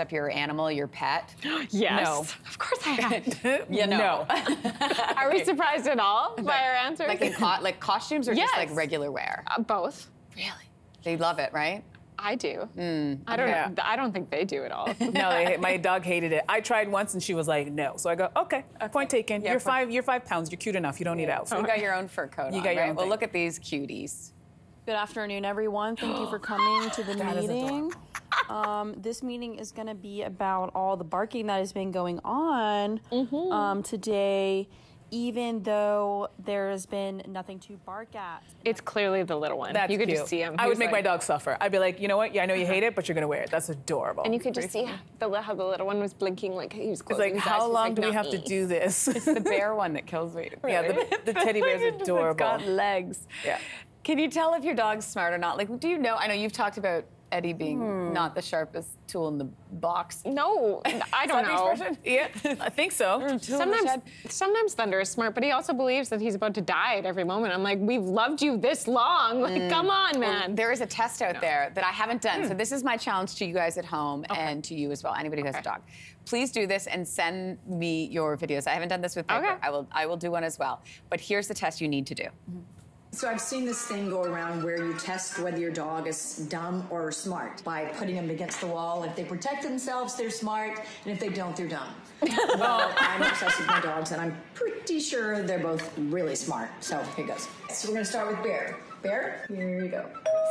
up your animal, your pet? Yes. No. Of course I have. You know. No. Are we surprised at all by our answers? Like in costumes or yes. Just like regular wear? Both. Really? They love it, right? I do. I don't know. I don't think they do at all. No, my dog hated it. I tried once and she was like, no. So I go, okay. Point taken. Yeah, you're 5 pounds. You're cute enough. You don't need outfit. You got your own fur coat. You got your own. Well, look at these cuties. Good afternoon, everyone. Thank you for coming to the meeting. This meeting is going to be about all the barking that has been going on today. Even though there has been nothing to bark at. It's clearly the little one. That's cute. You could just see him. I would make my dog suffer. I'd be like, you know what? Yeah, I know you hate it, but you're going to wear it. That's adorable. And you could just see how the little one was blinking, like he was closing his eyes. It's like, how long do we have to do this? It's the bear one that kills me. Really? Yeah, the teddy bear's adorable. It's got legs. Yeah. Can you tell if your dog's smart or not? Like, do you know? I know you've talked about Eddie being not the sharpest tool in the box. No, I don't know. Yeah, I think so. Sometimes Thunder is smart, but he also believes that he's about to die at every moment. I'm like, we've loved you this long. Like, come on, man. There is a test out there that I haven't done. So this is my challenge to you guys at home and to you as well, anybody who has a dog. Please do this and send me your videos. I haven't done this with paper. I will do one as well. But here's the test you need to do. So I've seen this thing go around where you test whether your dog is dumb or smart by putting them against the wall. If they protect themselves, they're smart, and if they don't, they're dumb. Well, I'm obsessed with my dogs, and I'm pretty sure they're both really smart. So here goes. So we're going to start with Bear. Bear, here you go.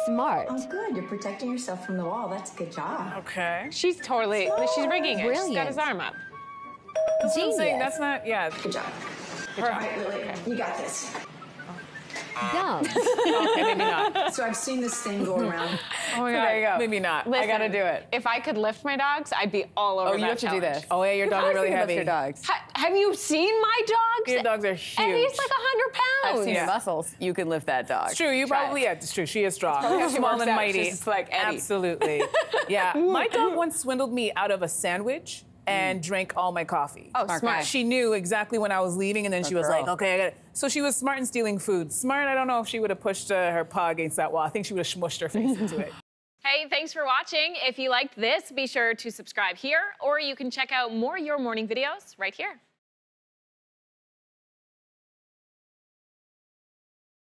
Smart. Oh, good. You're protecting yourself from the wall. That's a good job. Okay. She's totally, she's rigging it. Brilliant. She's got his arm up. That's what I'm saying. That's not, Good job. Good job. All right, Lily, you got this. Dumb. Okay, maybe not. So I've seen this thing go around. Oh my God. There you go. Maybe not. Listen, I gotta do it. If I could lift my dogs, I'd be all over. Oh, you have to do this. Oh yeah, your dogs are really heavy. Your dogs. Have you seen my dogs? Your dogs are huge. And he's like 100 pounds. I've seen muscles. You can lift that dog. It's true. You probably. Yeah, it's true. She is strong. She's small and mighty. It's like Eddie. Absolutely. Yeah. My dog once swindled me out of a sandwich and drank all my coffee. Oh, smart. She knew exactly when I was leaving, and then she was like, okay, I got it. So she was smart in stealing food. Smart, I don't know if she would have pushed her paw against that wall. I think she would have smushed her face into it. Hey, thanks for watching. If you liked this, be sure to subscribe here, or you can check out more Your Morning videos right here.